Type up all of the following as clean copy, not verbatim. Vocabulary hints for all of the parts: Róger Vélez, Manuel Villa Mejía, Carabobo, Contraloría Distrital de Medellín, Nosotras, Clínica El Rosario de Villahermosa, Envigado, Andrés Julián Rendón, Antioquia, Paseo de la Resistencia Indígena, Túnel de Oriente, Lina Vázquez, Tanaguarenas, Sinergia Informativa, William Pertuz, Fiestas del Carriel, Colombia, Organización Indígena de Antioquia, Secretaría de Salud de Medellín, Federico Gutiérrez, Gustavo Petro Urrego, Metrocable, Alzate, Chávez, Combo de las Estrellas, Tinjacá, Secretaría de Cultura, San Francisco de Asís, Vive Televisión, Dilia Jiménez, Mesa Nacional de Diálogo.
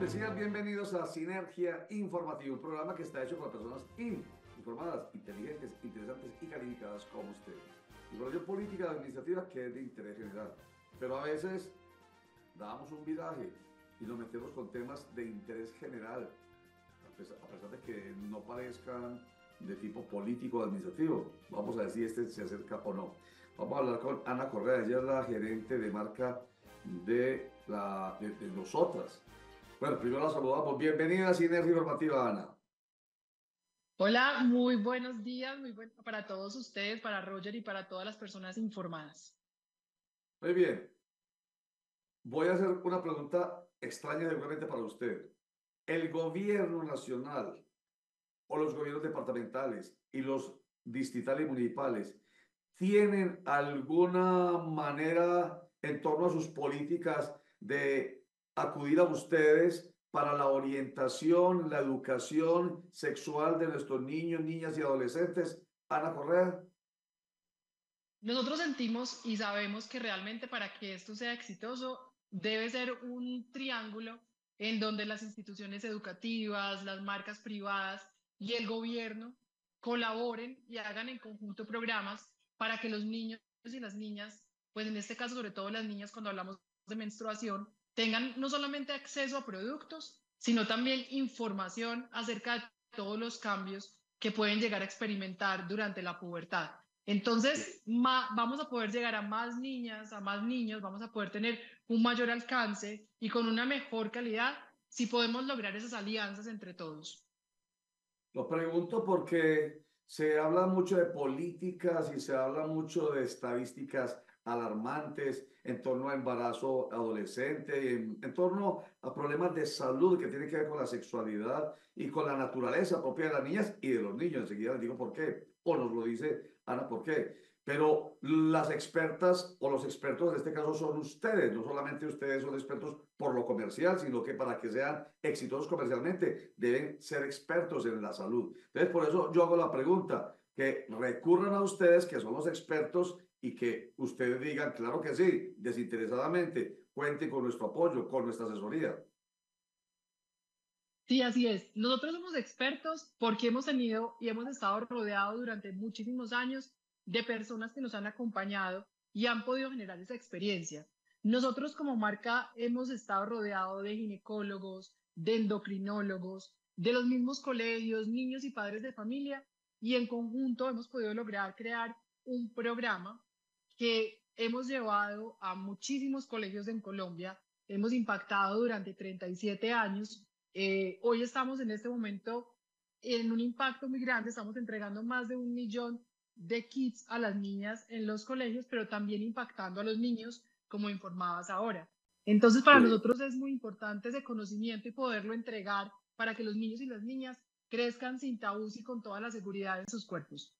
especial, bienvenidos a Sinergia Informativa, un programa que está hecho para personas informadas, inteligentes, interesantes y calificadas como ustedes. Información política, administrativa, que es de interés general. Pero a veces damos un viraje y nos metemos con temas de interés general, a pesar de que no parezcan de tipo político o administrativo. Vamos a ver si este se acerca o no. Vamos a hablar con Ana Correa, ella es la gerente de marca de Nosotras. Bueno, primero la saludamos. Bienvenida a Sinergia Informativa, Ana. Hola, muy buenos días, muy bueno para todos ustedes, para Roger y para todas las personas informadas. Muy bien. Voy a hacer una pregunta extraña seguramente para usted. El gobierno nacional o los gobiernos departamentales y los distritales y municipales tienen alguna manera en torno a sus políticas de acudir a ustedes para la orientación, la educación sexual de nuestros niños, niñas y adolescentes. Ana Correa. Nosotros sentimos y sabemos que realmente para que esto sea exitoso debe ser un triángulo en donde las instituciones educativas, las marcas privadas y el gobierno colaboren y hagan en conjunto programas para que los niños y las niñas, pues en este caso sobre todo las niñas cuando hablamos de menstruación, tengan no solamente acceso a productos, sino también información acerca de todos los cambios que pueden llegar a experimentar durante la pubertad. Entonces vamos a poder llegar a más niñas, a más niños, vamos a poder tener un mayor alcance y con una mejor calidad si podemos lograr esas alianzas entre todos. Lo pregunto porque se habla mucho de políticas y se habla mucho de estadísticas alarmantes en torno a embarazo adolescente, en torno a problemas de salud que tienen que ver con la sexualidad y con la naturaleza propia de las niñas y de los niños. Enseguida les digo por qué, o nos lo dice Ana por qué. Pero las expertas o los expertos en este caso son ustedes. No solamente ustedes son expertos por lo comercial, sino que para que sean exitosos comercialmente deben ser expertos en la salud. Entonces, por eso yo hago la pregunta, que recurran a ustedes, que son los expertos, y que ustedes digan, claro que sí, desinteresadamente, cuenten con nuestro apoyo, con nuestra asesoría. Sí, así es. Nosotros somos expertos porque hemos tenido y hemos estado rodeados durante muchísimos años de personas que nos han acompañado y han podido generar esa experiencia. Nosotros como marca hemos estado rodeados de ginecólogos, de endocrinólogos, de los mismos colegios, niños y padres de familia, y en conjunto hemos podido lograr crear un programa que hemos llevado a muchísimos colegios en Colombia, hemos impactado durante 37 años, hoy estamos en este momento en un impacto muy grande, estamos entregando más de 1 millón de kits a las niñas en los colegios, pero también impactando a los niños, como informabas ahora. Entonces para nosotros es muy importante ese conocimiento y poderlo entregar para que los niños y las niñas crezcan sin tabús y con toda la seguridad en sus cuerpos.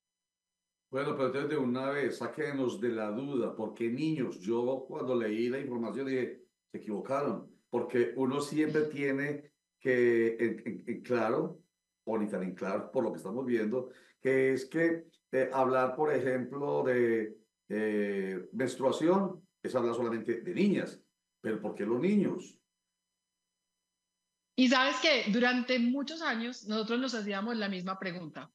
Bueno, pero entonces de una vez, sáquenos de la duda, porque niños, yo cuando leí la información dije, se equivocaron, porque uno siempre tiene que, en claro, o ni tan en claro, por lo que estamos viendo, que es que hablar, por ejemplo, de menstruación es hablar solamente de niñas, pero ¿por qué los niños? Y sabes que durante muchos años nosotros nos hacíamos la misma pregunta.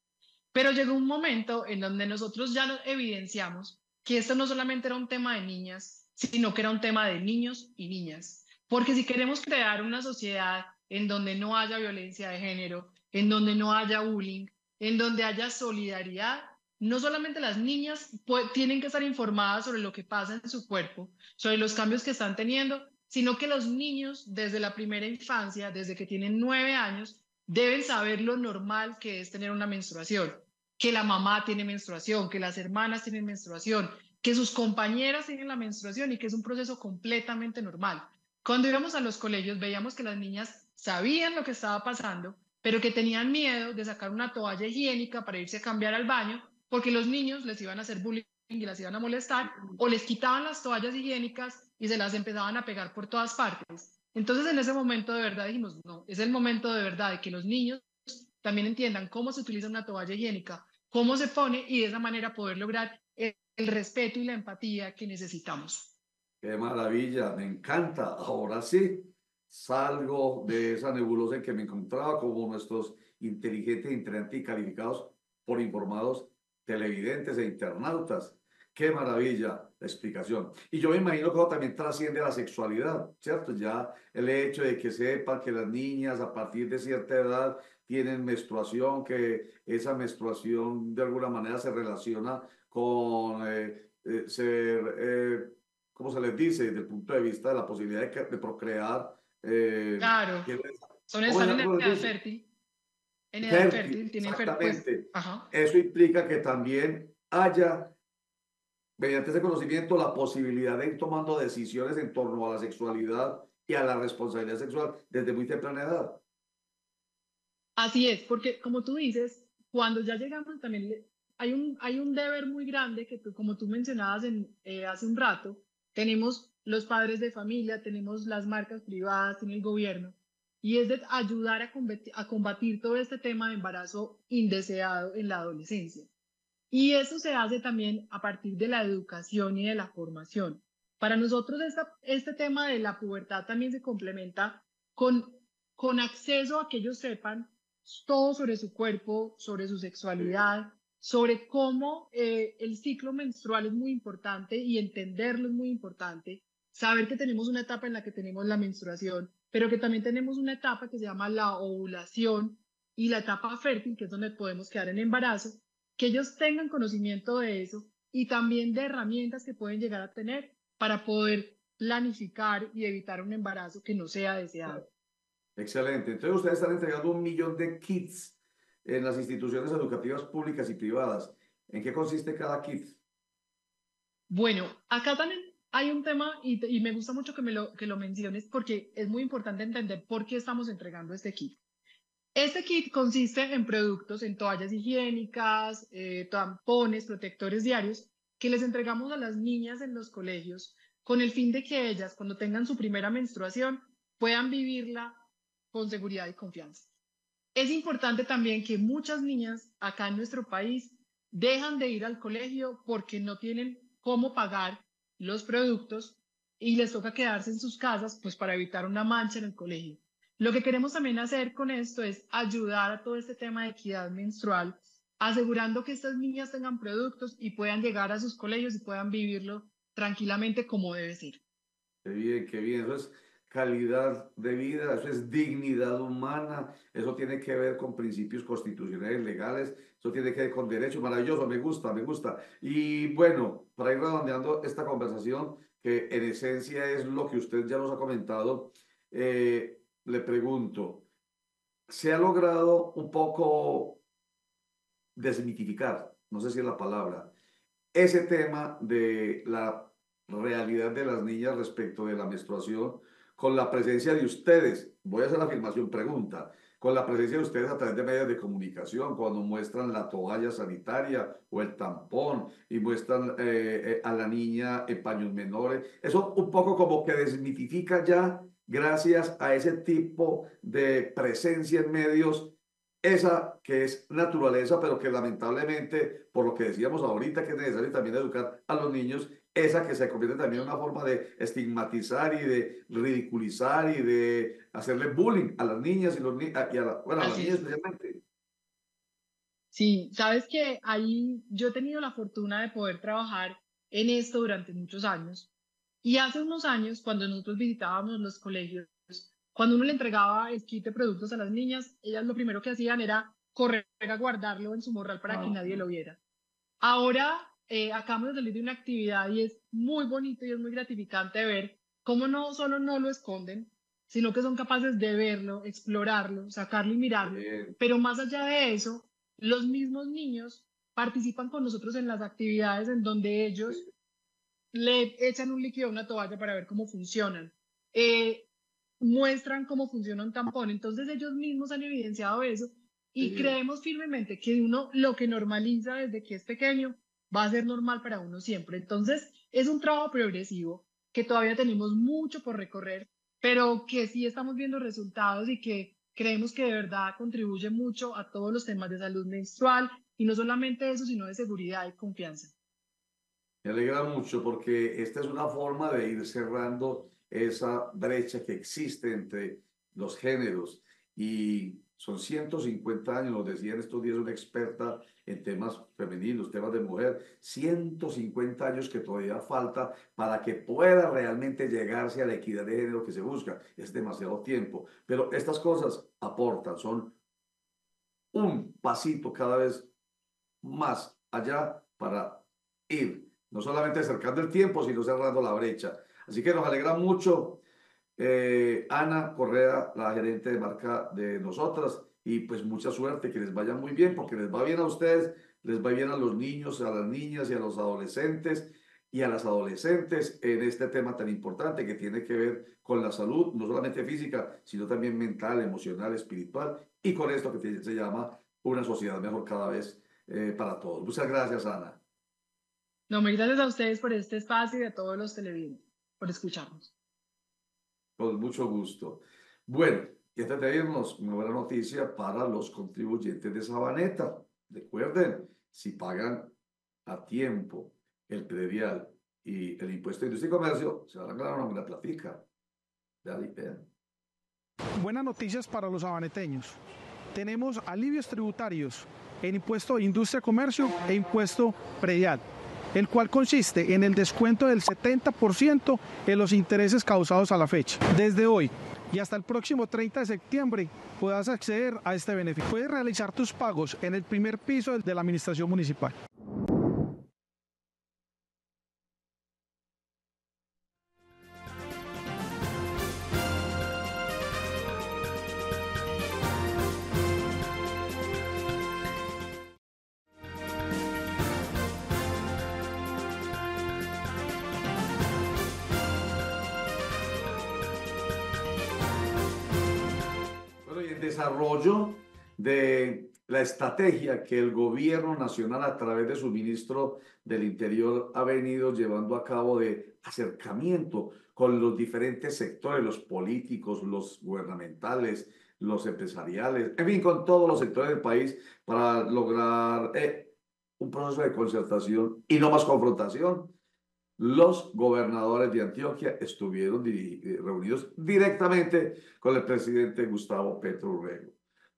Pero llegó un momento en donde nosotros ya nos evidenciamos que esto no solamente era un tema de niñas, sino que era un tema de niños y niñas. Porque si queremos crear una sociedad en donde no haya violencia de género, en donde no haya bullying, en donde haya solidaridad, no solamente las niñas tienen que estar informadas sobre lo que pasa en su cuerpo, sobre los cambios que están teniendo, sino que los niños desde la primera infancia, desde que tienen 9 años, deben saber lo normal que es tener una menstruación. Que la mamá tiene menstruación, que las hermanas tienen menstruación, que sus compañeras tienen la menstruación y que es un proceso completamente normal. Cuando íbamos a los colegios veíamos que las niñas sabían lo que estaba pasando, pero que tenían miedo de sacar una toalla higiénica para irse a cambiar al baño porque los niños les iban a hacer bullying y las iban a molestar o les quitaban las toallas higiénicas y se las empezaban a pegar por todas partes. Entonces en ese momento de verdad dijimos, no, es el momento de verdad de que los niños también entiendan cómo se utiliza una toalla higiénica, cómo se pone y de esa manera poder lograr el respeto y la empatía que necesitamos. ¡Qué maravilla! Me encanta. Ahora sí, salgo de esa nebulosa en que me encontraba como nuestros inteligentes, inteligentes y calificados por informados televidentes e internautas. ¡Qué maravilla la explicación! Y yo me imagino que eso también trasciende a la sexualidad, ¿cierto? Ya el hecho de que sepan que las niñas a partir de cierta edad tienen menstruación, que esa menstruación de alguna manera se relaciona con ¿cómo se les dice? Desde el punto de vista de la posibilidad de procrear. Claro, son esas en la edad fértil. En edad fértil, tienen fértil. Eso implica que también haya, mediante ese conocimiento, la posibilidad de ir tomando decisiones en torno a la sexualidad y a la responsabilidad sexual desde muy temprana edad. Así es, porque como tú dices, cuando ya llegamos también... Hay un deber muy grande que, como tú mencionabas hace un rato, tenemos los padres de familia, tenemos las marcas privadas, tiene el gobierno, y es de ayudar a combatir todo este tema de embarazo indeseado en la adolescencia. Y eso se hace también a partir de la educación y de la formación. Para nosotros este tema de la pubertad también se complementa con acceso a que ellos sepan todo sobre su cuerpo, sobre su sexualidad, sobre cómo el ciclo menstrual es muy importante y entenderlo es muy importante, saber que tenemos una etapa en la que tenemos la menstruación, pero que también tenemos una etapa que se llama la ovulación y la etapa fértil, que es donde podemos quedar en embarazo, que ellos tengan conocimiento de eso y también de herramientas que pueden llegar a tener para poder planificar y evitar un embarazo que no sea deseado. Excelente. Entonces ustedes están entregando 1 millón de kits en las instituciones educativas públicas y privadas. ¿En qué consiste cada kit? Bueno, acá también hay un tema, y me gusta mucho que lo menciones, porque es muy importante entender por qué estamos entregando este kit. Este kit consiste en productos, en toallas higiénicas, tampones, protectores diarios, que les entregamos a las niñas en los colegios, con el fin de que ellas, cuando tengan su primera menstruación, puedan vivirla con seguridad y confianza. Es importante también que muchas niñas acá en nuestro país dejan de ir al colegio porque no tienen cómo pagar los productos y les toca quedarse en sus casas, pues, para evitar una mancha en el colegio. Lo que queremos también hacer con esto es ayudar a todo este tema de equidad menstrual, asegurando que estas niñas tengan productos y puedan llegar a sus colegios y puedan vivirlo tranquilamente como debe ser. Qué bien, qué bien. Eso es calidad de vida, eso es dignidad humana, eso tiene que ver con principios constitucionales, legales, eso tiene que ver con derechos. Maravilloso, me gusta, me gusta. Y bueno, para ir redondeando esta conversación, que en esencia es lo que usted ya nos ha comentado, le pregunto, ¿se ha logrado un poco desmitificar, no sé si es la palabra, ese tema de la realidad de las niñas respecto de la menstruación, con la presencia de ustedes? Voy a hacer la afirmación pregunta, con la presencia de ustedes a través de medios de comunicación, cuando muestran la toalla sanitaria o el tampón y muestran a la niña en paños menores. Eso un poco como que desmitifica ya, gracias a ese tipo de presencia en medios, esa que es naturaleza, pero que lamentablemente, por lo que decíamos ahorita, que es necesario también educar a los niños, esa que se convierte también en una forma de estigmatizar y de ridiculizar y de hacerle bullying a las niñas a las niñas especialmente. Sí, sabes que ahí yo he tenido la fortuna de poder trabajar en esto durante muchos años, y hace unos años, cuando nosotros visitábamos los colegios, cuando uno le entregaba el kit de productos a las niñas, ellas lo primero que hacían era correr a guardarlo en su morral para que nadie lo viera. Ahora acabamos de salir de una actividad y es muy bonito y es muy gratificante ver cómo no solo no lo esconden, sino que son capaces de verlo, explorarlo, sacarlo y mirarlo. Bien. Pero más allá de eso, los mismos niños participan con nosotros en las actividades en donde ellos le echan un líquido a una toalla para ver cómo funcionan. Muestran cómo funciona un tampón. Entonces ellos mismos han evidenciado eso y creemos firmemente que uno lo que normaliza desde que es pequeño va a ser normal para uno siempre. Entonces es un trabajo progresivo que todavía tenemos mucho por recorrer, pero que sí estamos viendo resultados y que creemos que de verdad contribuye mucho a todos los temas de salud menstrual, y no solamente eso, sino de seguridad y confianza. Me alegra mucho porque esta es una forma de ir cerrando esa brecha que existe entre los géneros, y son 150 años, nos decía en estos días una experta en temas femeninos, temas de mujer, 150 años que todavía falta para que pueda realmente llegarse a la equidad de género que se busca. Es demasiado tiempo, pero estas cosas aportan, son un pasito cada vez más allá para ir, no solamente cercando el tiempo, sino cerrando la brecha. Así que nos alegra mucho, Ana Correa, la gerente de marca de Nosotras, y pues mucha suerte, que les vaya muy bien, porque les va bien a ustedes, les va bien a los niños, a las niñas y a los adolescentes y a las adolescentes en este tema tan importante que tiene que ver con la salud, no solamente física, sino también mental, emocional, espiritual, y con esto que se llama una sociedad mejor cada vez para todos. Muchas gracias, Ana. No, muchas gracias a ustedes por este espacio y a todos los televidentes por escucharnos. Con mucho gusto. Bueno, y antes de irnos, una buena noticia para los contribuyentes de Sabaneta. Recuerden, si pagan a tiempo el predial y el impuesto de industria y comercio, se van a ganar una buena platica. Vean y vean. Buenas noticias para los sabaneteños. Tenemos alivios tributarios en impuesto de industria y comercio e impuesto predial, el cual consiste en el descuento del 70% en los intereses causados a la fecha. Desde hoy y hasta el próximo 30 de septiembre podrás acceder a este beneficio. Puedes realizar tus pagos en el primer piso de la administración municipal. Desarrollo de la estrategia que el gobierno nacional a través de su ministro del Interior ha venido llevando a cabo de acercamiento con los diferentes sectores, los políticos, los gubernamentales, los empresariales, en fin, con todos los sectores del país para lograr un proceso de concertación y no más confrontación. Los gobernadores de Antioquia estuvieron reunidos directamente con el presidente Gustavo Petro Urrego.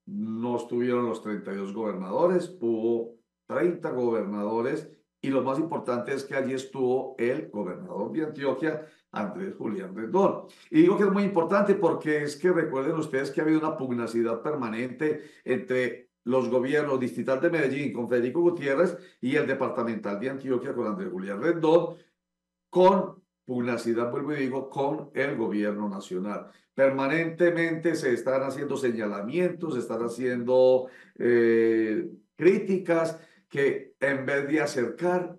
No estuvieron los 32 gobernadores, hubo 30 gobernadores, y lo más importante es que allí estuvo el gobernador de Antioquia, Andrés Julián Rendón. Y digo que es muy importante porque es que recuerden ustedes que ha habido una pugnacidad permanente entre los gobiernos distrital de Medellín con Federico Gutiérrez y el departamental de Antioquia con Andrés Julián Rendón, con pugnacidad, vuelvo y digo, con el gobierno nacional. Permanentemente se están haciendo señalamientos, se están haciendo críticas que en vez de acercar,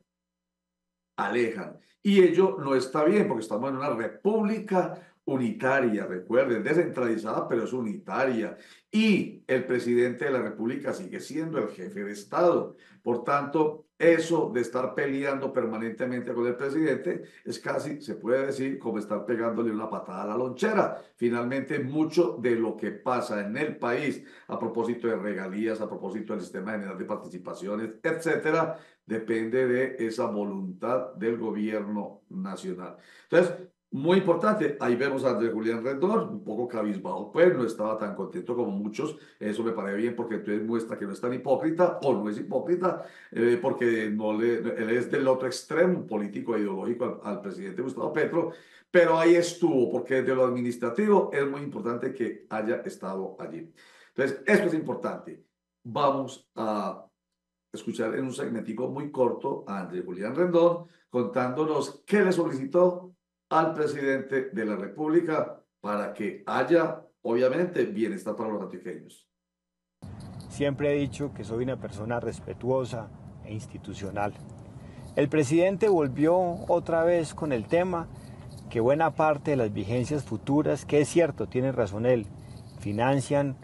alejan. Y ello no está bien porque estamos en una república unitaria, recuerden, descentralizada, pero es unitaria. Y el presidente de la República sigue siendo el jefe de Estado. Por tanto, eso de estar peleando permanentemente con el presidente es casi, se puede decir, como estar pegándole una patada a la lonchera. Finalmente, mucho de lo que pasa en el país a propósito de regalías, a propósito del sistema general de participaciones, etcétera, depende de esa voluntad del gobierno nacional. Entonces, muy importante, ahí vemos a Andrés Julián Rendón, un poco cabizbajo, pues no estaba tan contento como muchos. Eso me parece bien porque entonces muestra que no es tan hipócrita, o no es hipócrita, porque él es del otro extremo político e ideológico al presidente Gustavo Petro, pero ahí estuvo, porque desde lo administrativo es muy importante que haya estado allí. Entonces, esto es importante. Vamos a escuchar en un segmentico muy corto a Andrés Julián Rendón contándonos qué le solicitó al presidente de la República para que haya, obviamente, bienestar para los antioqueños. Siempre he dicho que soy una persona respetuosa e institucional. El presidente volvió otra vez con el tema que buena parte de las vigencias futuras, que es cierto, tiene razón él, financian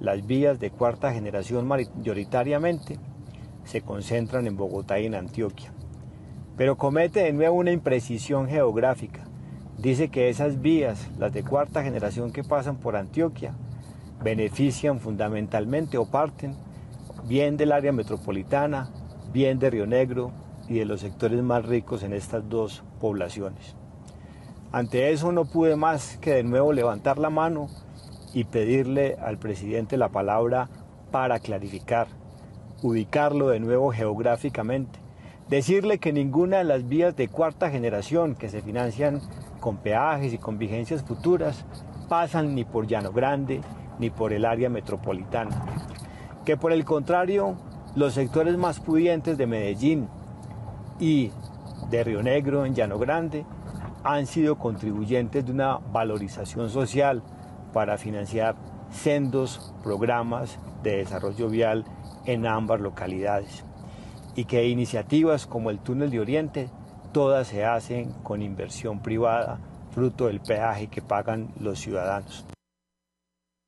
las vías de cuarta generación mayoritariamente, se concentran en Bogotá y en Antioquia. Pero comete de nuevo una imprecisión geográfica. Dice que esas vías, las de cuarta generación que pasan por Antioquia, benefician fundamentalmente o parten bien del área metropolitana, bien de Río Negro y de los sectores más ricos en estas dos poblaciones. Ante eso no pude más que de nuevo levantar la mano y pedirle al presidente la palabra para clarificar, ubicarlo de nuevo geográficamente, decirle que ninguna de las vías de cuarta generación que se financian con peajes y con vigencias futuras pasan ni por Llano Grande ni por el área metropolitana, que por el contrario los sectores más pudientes de Medellín y de Río Negro en Llano Grande han sido contribuyentes de una valorización social para financiar sendos programas de desarrollo vial en ambas localidades, y que iniciativas como el Túnel de Oriente todas se hacen con inversión privada, fruto del peaje que pagan los ciudadanos.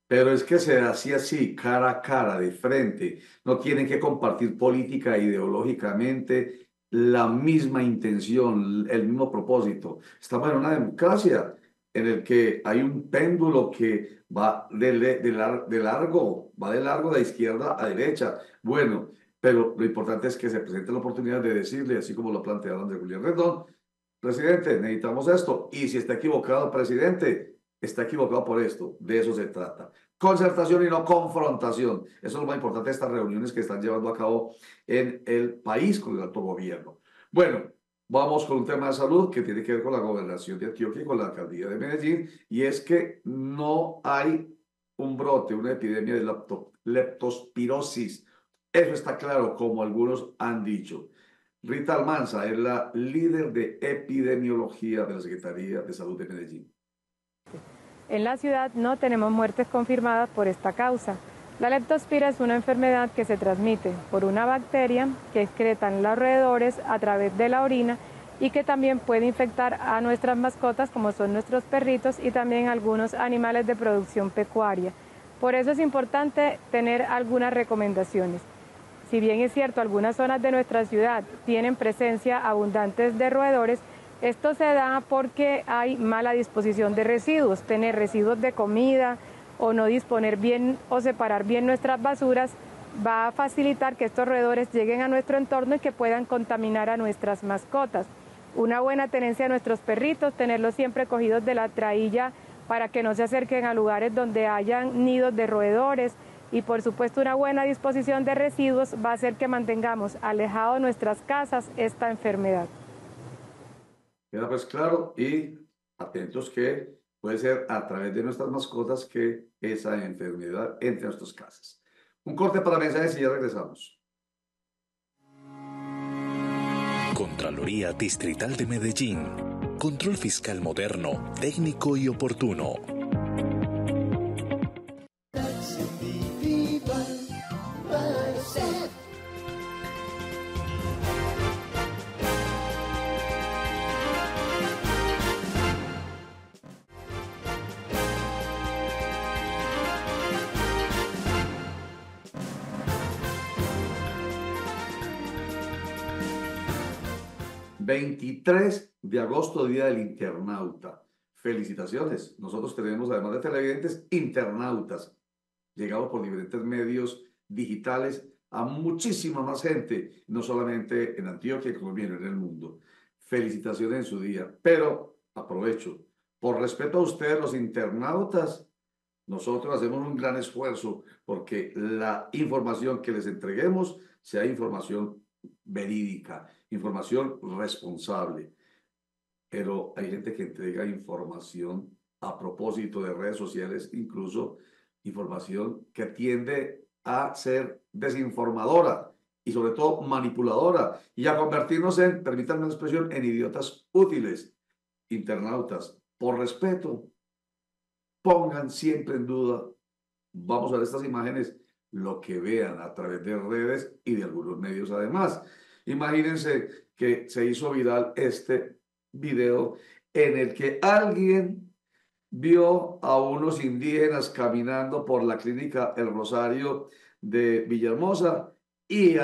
Pero es que se hacía así, cara a cara, de frente. No tienen que compartir política ideológicamente, la misma intención, el mismo propósito. Estamos en una democracia en el que hay un péndulo que va de largo de izquierda a derecha. Bueno, pero lo importante es que se presente la oportunidad de decirle, así como lo plantearon de Julián Rendón, presidente, necesitamos esto, y si está equivocado, presidente, está equivocado por esto. De eso se trata. Concertación y no confrontación. Eso es lo más importante de estas reuniones que están llevando a cabo en el país con el alto gobierno. Bueno, vamos con un tema de salud que tiene que ver con la gobernación de Antioquia y con la alcaldía de Medellín, y es que no hay un brote, una epidemia de leptospirosis. Eso está claro, como algunos han dicho. Rita Almanza es la líder de epidemiología de la Secretaría de Salud de Medellín. En la ciudad no tenemos muertes confirmadas por esta causa. La leptospira es una enfermedad que se transmite por una bacteria que excretan los roedores a través de la orina y que también puede infectar a nuestras mascotas, como son nuestros perritos y también algunos animales de producción pecuaria. Por eso es importante tener algunas recomendaciones. Si bien es cierto, algunas zonas de nuestra ciudad tienen presencia abundantes de roedores, esto se da porque hay mala disposición de residuos, tener residuos de comida o no disponer bien o separar bien nuestras basuras va a facilitar que estos roedores lleguen a nuestro entorno y que puedan contaminar a nuestras mascotas. Una buena tenencia de nuestros perritos, tenerlos siempre cogidos de la trailla para que no se acerquen a lugares donde hayan nidos de roedores, y por supuesto una buena disposición de residuos va a hacer que mantengamos alejado de nuestras casas esta enfermedad. Queda pues claro, y atentos que puede ser a través de nuestras mascotas que esa enfermedad entre nuestras casas. Un corte para mensajes y ya regresamos. Contraloría Distrital de Medellín. Control fiscal moderno, técnico y oportuno. ...23 de agosto, Día del Internauta. Felicitaciones. Nosotros tenemos, además de televidentes, internautas. Llegamos por diferentes medios digitales a muchísima más gente, no solamente en Antioquia, como viene en el mundo. Felicitaciones en su día. Pero aprovecho, por respeto a ustedes, los internautas, nosotros hacemos un gran esfuerzo porque la información que les entreguemos sea información verídica, información responsable. Pero hay gente que entrega información a propósito de redes sociales, incluso información que tiende a ser desinformadora y sobre todo manipuladora y a convertirnos en, permítanme la expresión, en idiotas útiles. Internautas, por respeto, pongan siempre en duda, vamos a ver estas imágenes, lo que vean a través de redes y de algunos medios además. Imagínense que se hizo viral este video en el que alguien vio a unos indígenas caminando por la clínica El Rosario de Villahermosa y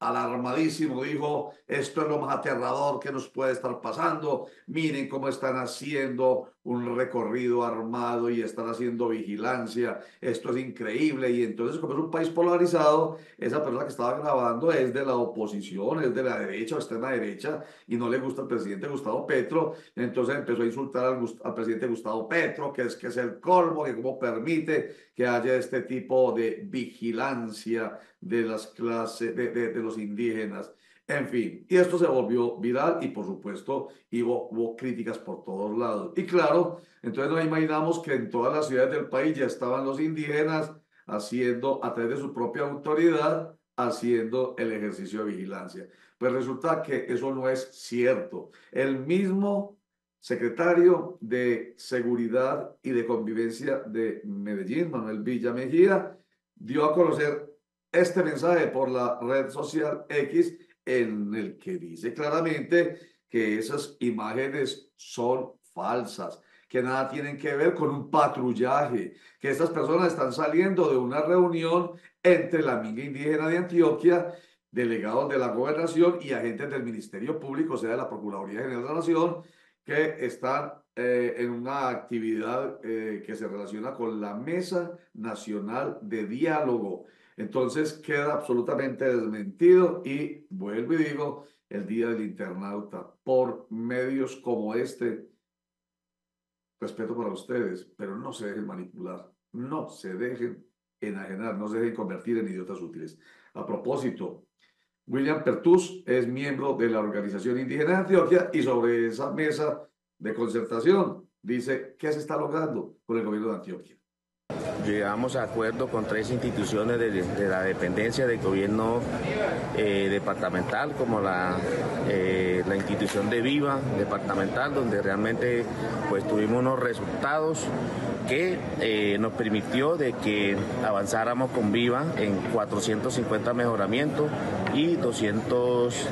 alarmadísimo dijo: esto es lo más aterrador que nos puede estar pasando, miren cómo están haciendo un recorrido armado y estar haciendo vigilancia, esto es increíble. Y entonces, como es un país polarizado, esa persona que estaba grabando es de la oposición, es de la derecha o extrema derecha, y no le gusta el presidente Gustavo Petro, entonces empezó a insultar al presidente Gustavo Petro, que es el colmo, que cómo permite que haya este tipo de vigilancia de las clases, de los indígenas. En fin, y esto se volvió viral y por supuesto hubo críticas por todos lados. Y claro, entonces nos imaginamos que en todas las ciudades del país ya estaban los indígenas haciendo, a través de su propia autoridad, haciendo el ejercicio de vigilancia. Pues resulta que eso no es cierto. El mismo secretario de Seguridad y de Convivencia de Medellín, Manuel Villa Mejía, dio a conocer este mensaje por la red social X, en el que dice claramente que esas imágenes son falsas, que nada tienen que ver con un patrullaje, que estas personas están saliendo de una reunión entre la minga indígena de Antioquia, delegados de la gobernación y agentes del Ministerio Público, o sea, de la Procuraduría General de la Nación, que están en una actividad que se relaciona con la Mesa Nacional de Diálogo. Entonces queda absolutamente desmentido y vuelvo y digo, el Día del Internauta, por medios como este, respeto para ustedes, pero no se dejen manipular, no se dejen enajenar, no se dejen convertir en idiotas útiles. A propósito, William Pertuz es miembro de la Organización Indígena de Antioquia y sobre esa mesa de concertación dice, ¿qué se está logrando con el gobierno de Antioquia? Llegamos a acuerdo con 3 instituciones de la dependencia del gobierno departamental, como la institución de Viva departamental, donde realmente pues tuvimos unos resultados que nos permitió de que avanzáramos con Viva en 450 mejoramientos y 200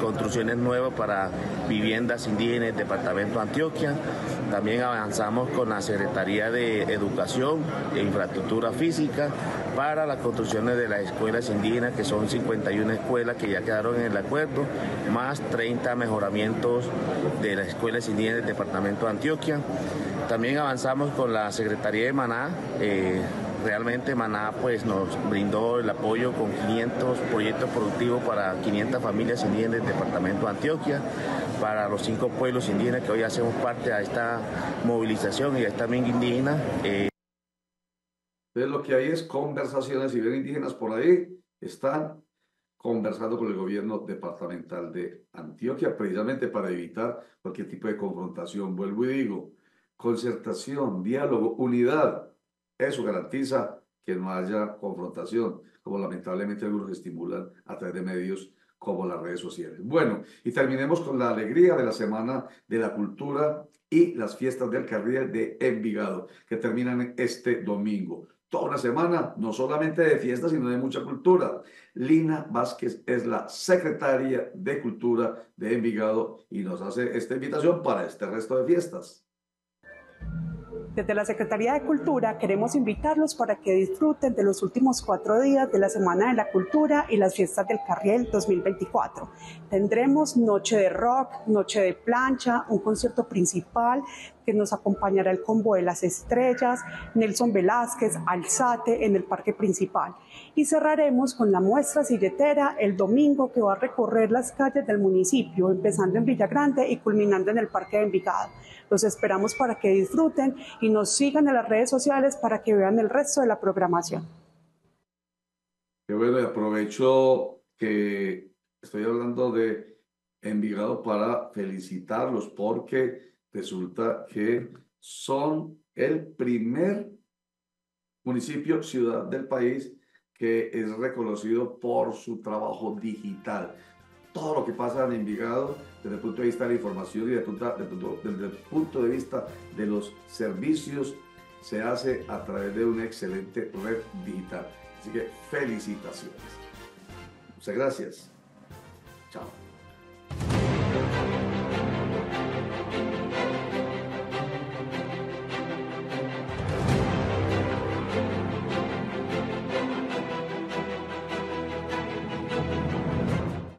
construcciones nuevas para viviendas indígenas del departamento de Antioquia. También avanzamos con la Secretaría de Educación e Infraestructura Física para las construcciones de las escuelas indígenas, que son 51 escuelas que ya quedaron en el acuerdo, más 30 mejoramientos de las escuelas indígenas del departamento de Antioquia. También avanzamos con la Secretaría de Maná. Realmente Maná pues, nos brindó el apoyo con 500 proyectos productivos para 500 familias indígenas del departamento de Antioquia, para los 5 pueblos indígenas que hoy hacemos parte de esta movilización y a esta minga indígena. Entonces lo que hay es conversaciones, y bien indígenas por ahí están conversando con el gobierno departamental de Antioquia precisamente para evitar cualquier tipo de confrontación. Vuelvo y digo, concertación, diálogo, unidad. Eso garantiza que no haya confrontación, como lamentablemente algunos estimulan a través de medios como las redes sociales. Bueno, y terminemos con la alegría de la Semana de la Cultura y las Fiestas del Carriel de Envigado, que terminan este domingo. Toda una semana, no solamente de fiestas, sino de mucha cultura. Lina Vázquez es la secretaria de Cultura de Envigado y nos hace esta invitación para este resto de fiestas. Desde la Secretaría de Cultura queremos invitarlos para que disfruten de los últimos 4 días de la Semana de la Cultura y las Fiestas del Carriel 2024. Tendremos noche de rock, noche de plancha, un concierto principal que nos acompañará el Combo de las Estrellas, Nelson Velázquez, Alzate en el parque principal. Y cerraremos con la muestra silletera el domingo, que va a recorrer las calles del municipio, empezando en Villagrande y culminando en el parque de Envigado. Los esperamos para que disfruten y nos sigan en las redes sociales para que vean el resto de la programación. Qué bueno, y aprovecho que estoy hablando de Envigado para felicitarlos, porque resulta que son el primer municipio, ciudad del país que es reconocido por su trabajo digital. Todo lo que pasa en Envigado, desde el punto de vista de la información y desde el punto de vista de los servicios, se hace a través de una excelente red digital. Así que felicitaciones. Muchas gracias. Chao.